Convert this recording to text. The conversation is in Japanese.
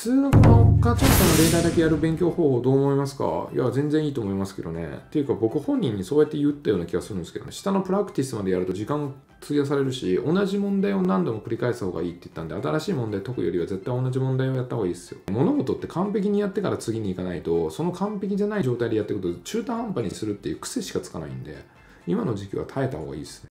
数学の課長さんの例題だけやる勉強方法どう思いますか？いや、全然いいと思いますけどね。っていうか、僕本人にそうやって言ったような気がするんですけどね。下のプラクティスまでやると時間費やされるし、同じ問題を何度も繰り返す方がいいって言ったんで、新しい問題解くよりは絶対同じ問題をやった方がいいですよ。物事って完璧にやってから次に行かないと、その完璧じゃない状態でやっていくと中途半端にするっていう癖しかつかないんで、今の時期は耐えた方がいいですね。